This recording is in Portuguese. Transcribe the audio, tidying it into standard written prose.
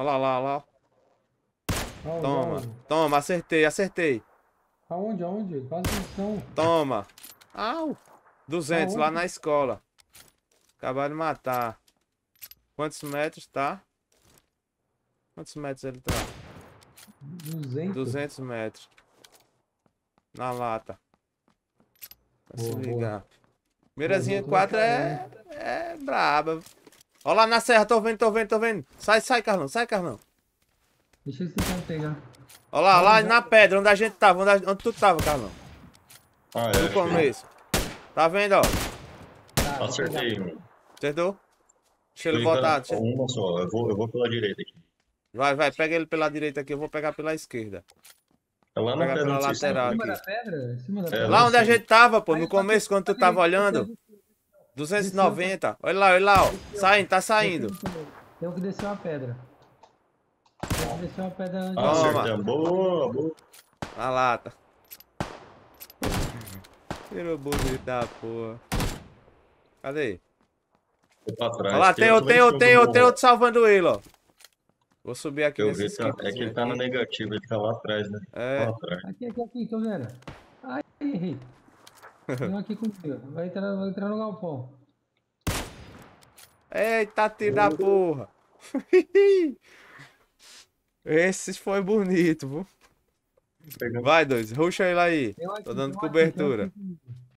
Olha lá, olha lá. Aonde, toma, aonde? Toma, acertei, acertei. Aonde, aonde? Faz atenção. Toma. Au. 200, aonde? Lá na escola. Acabaram de matar. Quantos metros tá? Quantos metros ele tá? 200? 200 metros. Na lata. Pra boa, se ligar. Mirazinha 4 é braba. Olha lá na serra, tô vendo, tô vendo, tô vendo. Sai, sai, Carlão, sai, Carlão. Deixa esse cara pegar. Olha lá na pedra, onde a gente tava, onde tu tava, Carlão. Ah, é, no começo. Filho. Tá vendo, ó? Tá, acertei, mano. Acertou? Deixa ele voltar. Deixa... Uma só, eu vou pela direita aqui. Vai, vai, pega ele pela direita aqui, eu vou pegar pela esquerda. É lá na pedra, pela lateral aqui. Em cima da pedra? É, lá onde a gente tava, pô, no começo, quando tu tava olhando. 290. Olha lá, ó. Saindo, tá saindo. Tem que descer uma pedra. Tem que descer uma pedra antes. Toma. Boa, boa. Na lata. Tirou bonito da porra. Cadê? Olha lá, tem outro salvando ele, ó. Vou subir aqui nesse esquema. É que ele tá na negativa, ele tá lá atrás, né? É. Aqui, tô vendo. Ai, errei. Não aqui comigo. Vai entrar no galpão. Eita, tira da porra. Esse foi bonito, viu? Vai, dois. Ruxa ele aí. Tô dando cobertura.